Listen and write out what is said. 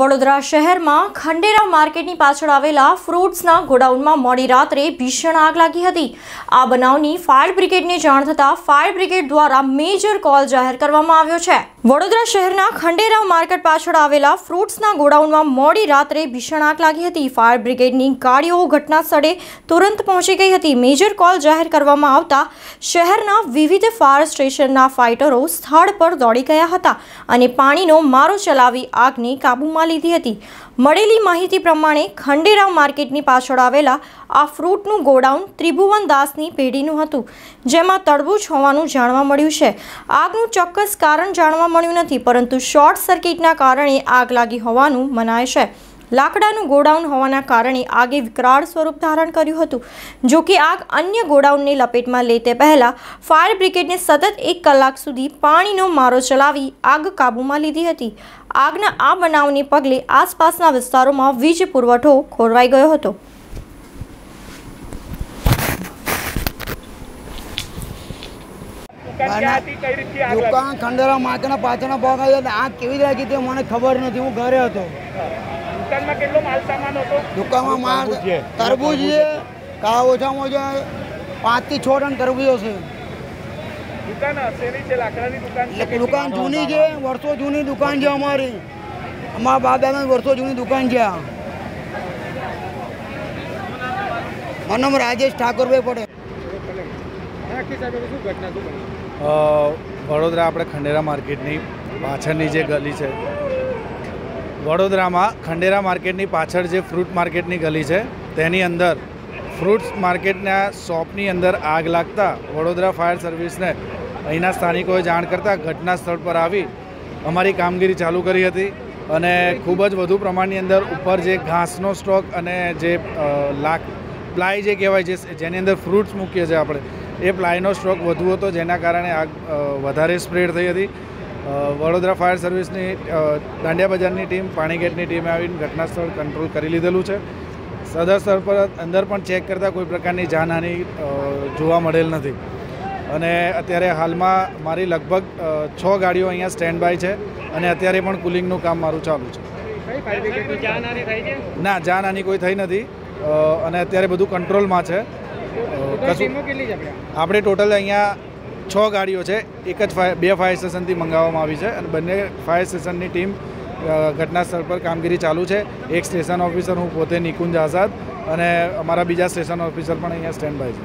વડોદરા શહેરમાં ખંડેરા માર્કેટની પાછળ આવેલા ફ્રૂટ્સના ગોડાઉનમાં મોડી રાત્રે ભીષણ આગ લાગી હતી। આ બનાવની ફાયર બ્રિગેડને જાણ થતાં ફાયર બ્રિગેડ દ્વારા મેજર કોલ જાહેર કરવામાં આવ્યો છે। વડોદરા શહેરના ખંડેરા માર્કેટ પાછળ આવેલા ફ્રૂટ્સના ગોડાઉનમાં મોડી રાત્રે ભીષણ આગ લાગી હતી। ફાયર બ્રિગેડની ગાડીઓ ઘટના સ્થળે તુરંત પહોંચી ગઈ હતી। મેજર કોલ જાહેર કરવામાં આવતા શહેરના વિવિધ ફાયર સ્ટેશનના ફાઇટરો સ્થળ પર દોડી ગયા હતા અને પાણીનો મારો ચલાવી આગને કાબૂમાં લીધી હતી। મળેલી માહિતી પ્રમાણે ખંડેરા માર્કેટની પાછળ આવેલા આ ફ્રૂટનું ગોડાઉન ત્રિભુવનદાસની પેઢીનું હતું, જેમાં તડબૂચ હોવાનું જાણવા મળ્યું છે। આગનું ચોક્કસ કારણ જાણવા મળ્યું નથી, પરંતુ શોર્ટ સર્કિટના કારણે આગ લાગી હોવાનું મનાય છે। લાકડાનું ગોડાઉન હોવાના કારણે આગે વિકરાળ સ્વરૂપ ધારણ કર્યું હતું। જો કે આગ અન્ય ગોડાઉનને લપેટમાં લે તે પહેલાં ફાયર બ્રિગેડને સતત 1 કલાક સુધી પાણીનો મારો ચલાવી આગ કાબૂમાં લીધી હતી। આગના આ બનાવને પગલે આસપાસના વિસ્તારોમાં વીજ પુરવઠો ખોરવાઈ ગયો હતો। દુકાન ખંડેરા માર્કેટના પાછળના ભાગમાં આગ કેવી લાગી તે મને ખબર નથી, હું ઘરે હતો। દુકાનમાં માલ તરબૂજ છે, ઓછામાં ઓછા 5 થી 6 ટન તરબૂજો છે। દુકાન જૂની છે, વર્ષો જૂની દુકાન છે અમારી, અમારા બાપ દાદા વર્ષો જૂની દુકાન છે। મારું નામ રાજેશ ઠાકોરભાઈ પડે। વડોદરા આપણે ખંડેરા માર્કેટની પાછળની જે ગલી છે, વડોદરામાં ખંડેરા માર્કેટની પાછળ જે ફ્રૂટ માર્કેટની ગલી છે તેની અંદર ફ્રૂટ્સ માર્કેટના શોપની અંદર આગ લાગતા વડોદરા ફાયર સર્વિસને અહીંના સ્થાનિકોએ જાણ કરતાં ઘટના સ્થળ પર આવી અમારી કામગીરી ચાલુ કરી હતી। અને ખૂબ જ વધુ પ્રમાણની અંદર ઉપર જે ઘાસનો સ્ટોક અને જે પ્લાય જે કહેવાય છે, જેની અંદર ફ્રૂટ્સ મૂકીએ છીએ આપણે, એ પ્લાયનો સ્ટોક વધુ હતો, જેના કારણે આગ વધારે સ્પ્રેડ થઈ હતી। વડોદરા ફાયર સર્વિસની દાંડિયા બજારની ટીમ, પાણીગેટની ટીમે આવીને ઘટનાસ્થળ કંટ્રોલ કરી લીધેલું છે। સદર સ્થળ પર અંદર પણ ચેક કરતાં કોઈ પ્રકારની જાનહાનિ જોવા મળેલ નથી। અને અત્યારે હાલમાં મારી લગભગ 6 ગાડીઓ અહીંયા સ્ટેન્ડ બાય છે અને અત્યારે પણ કુલિંગનું કામ મારું ચાલુ છે। ના, જાનહાનિ કોઈ થઈ નથી અને અત્યારે બધું કંટ્રોલમાં છે। આપણે ટોટલ અહીંયા 6 ગાડીઓ છે, એક જ બે ફાયર સ્ટેશનથી મંગાવવામાં આવી છે અને બંને ફાયર સ્ટેશનની ટીમ ઘટના સ્થળ પર કામગીરી ચાલુ છે। એક સ્ટેશન ઓફિસર, હું પોતે નિકુંજ આઝાદ, અને અમારા બીજા સ્ટેશન ઓફિસર પણ અહીંયા સ્ટેન્ડ બાય છે।